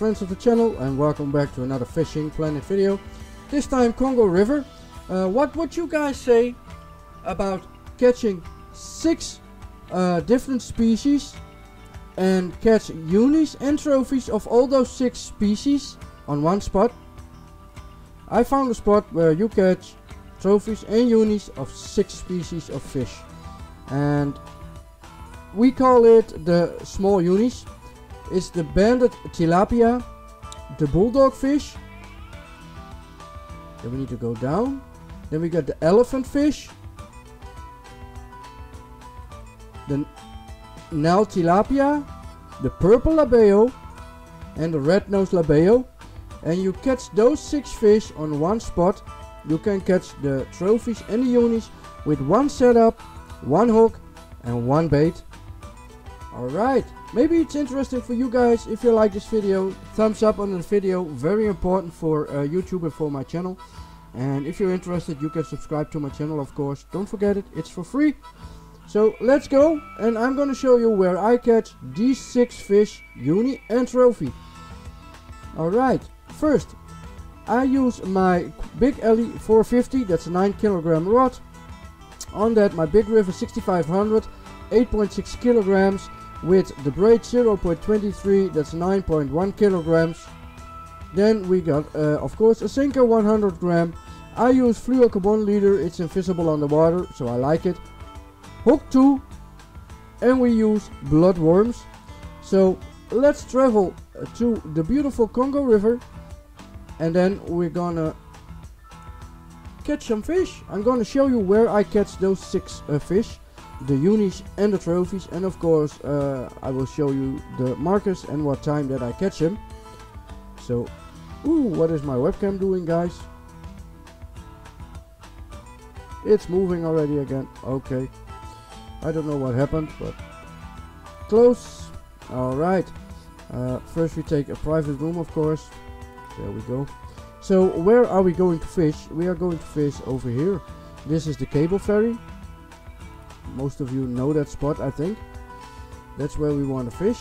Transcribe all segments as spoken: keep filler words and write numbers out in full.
friends of the channel, and welcome back to another Fishing Planet video. This time Congo River. Uh, what would you guys say about catching six uh, different species and catch unis and trophies of all those six species on one spot? I found a spot where you catch trophies and unis of six species of fish, and we call it the small unis. It's the banded tilapia, the bulldog fish, then we need to go down, then we got the elephant fish, the nile tilapia, the purple labeo and the rednose labeo. And you catch those six fish on one spot. You can catch the trophies and the unis with one setup, one hook and one bait. Alright, maybe it's interesting for you guys. If you like this video, thumbs up on the video, very important for uh, YouTube and for my channel. And if you're interested, you can subscribe to my channel, of course. Don't forget it, it's for free. So let's go, and I'm gonna show you where I catch these six fish, uni and trophy. Alright, first I use my Big Ali four fifty, that's a nine kilogram rod. On that, my Big River sixty-five hundred, eight point six kilograms. With the braid zero point two three, that's nine point one kilograms. Then we got uh, of course a sinker one hundred gram. I use fluorocarbon leader, it's invisible underwater, so I like it. Hook two, and we use bloodworms. So let's travel to the beautiful Congo River, and then we're gonna catch some fish. I'm gonna show you where I catch those six uh, fish, the unis and the trophies, and of course uh, I will show you the markers and what time that I catch them. So, ooh, what is my webcam doing, guys? It's moving already again. Okay, I don't know what happened, but close. Alright, uh, first we take a private room, of course. There we go. So where are we going to fish? We are going to fish over here. This is the cable ferry. Most of you know that spot, I think. That's where we want to fish.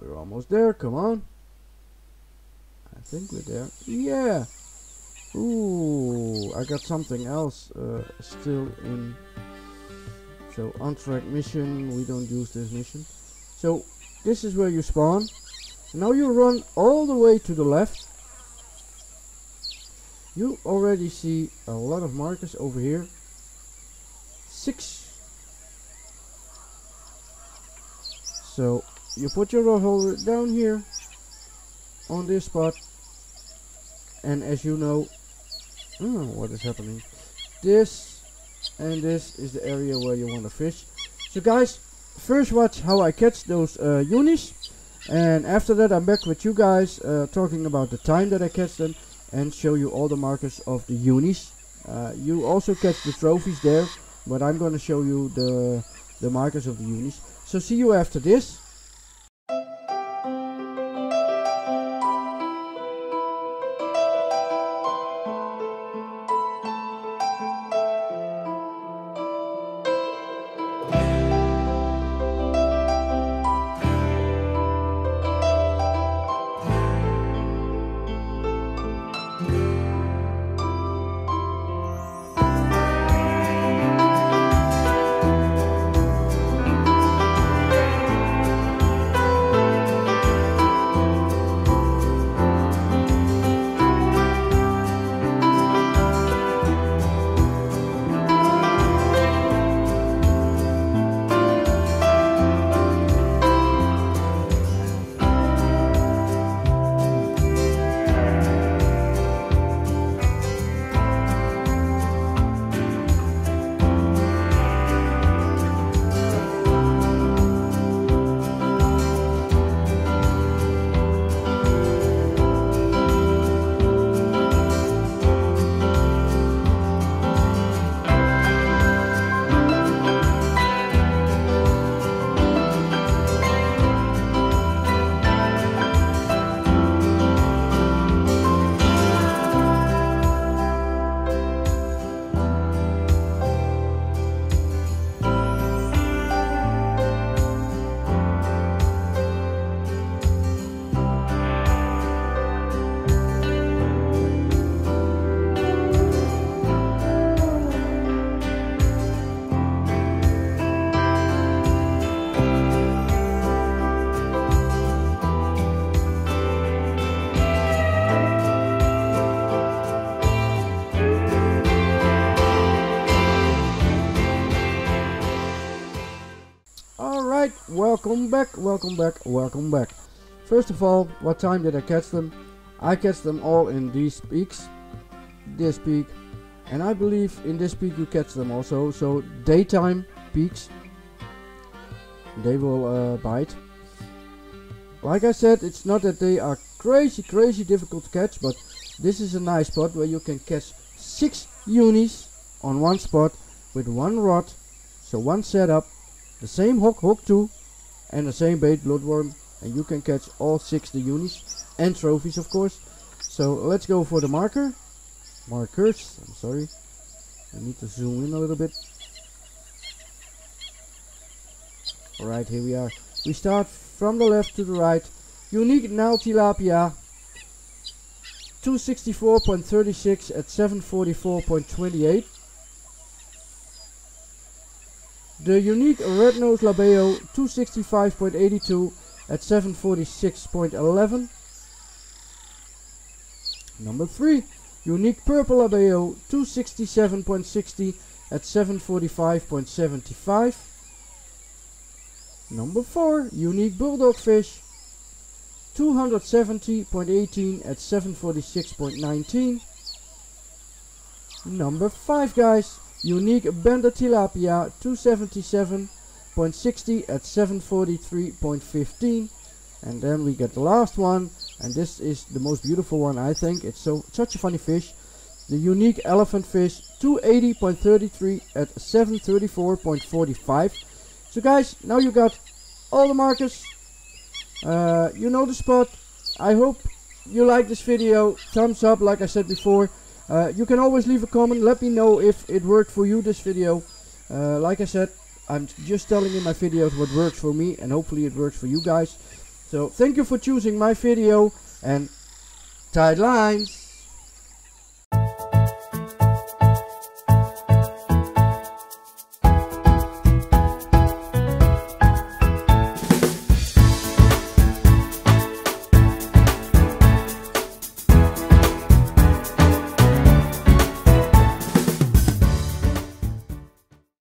We're almost there, come on. I think we're there. Yeah! Ooh, I got something else uh, still in. So, on track mission, we don't use this mission. So, this is where you spawn. Now you run all the way to the left. You already see a lot of markers over here. Six. So you put your rod holder down here on this spot, and as you know, oh, what is happening? This and this is the area where you want to fish. So guys, first watch how I catch those uh, unis, and after that I'm back with you guys uh, talking about the time that I catch them, and show you all the markers of the unis. Uh, you also catch the trophies there, but I'm going to show you the, the markers of the unis. So see you after this. Welcome back, welcome back, welcome back. First of all, what time did I catch them? I catch them all in these peaks. This peak. And I believe in this peak you catch them also. So daytime peaks. They will uh, bite. Like I said, it's not that they are crazy, crazy difficult to catch. But this is a nice spot where you can catch six unis on one spot with one rod. So one setup, the same hook, hook two, and the same bait, bloodworm. And you can catch all six the unis and trophies, of course. So let's go for the marker. Markers, I'm sorry. I need to zoom in a little bit. Alright, here we are. We start from the left to the right. Unique Nile tilapia. two sixty-four point three six at seven forty-four point two eight. The unique rednose labeo. two sixty-five point eight two at seven forty-six point one one. Number three. Unique purple labeo, two sixty-seven point six zero at seven forty-five point seven five. Number four, unique bulldog fish, two seventy point one eight at seven forty-six point one nine. Number five, guys, unique banded tilapia, two seventy-seven point six zero at seven forty-three point one five. And then we get the last one, and this is the most beautiful one, I think. It's so such a funny fish. The unique elephant fish, two eighty point three three at seven thirty-four point four five. So guys, now you got all the markers. Uh, you know the spot. I hope you like this video. Thumbs up, like I said before. Uh, you can always leave a comment. Let me know if it worked for you, this video. Uh, like I said, I'm just telling in my videos what works for me, and hopefully it works for you guys. So, thank you for choosing my video, and tight lines.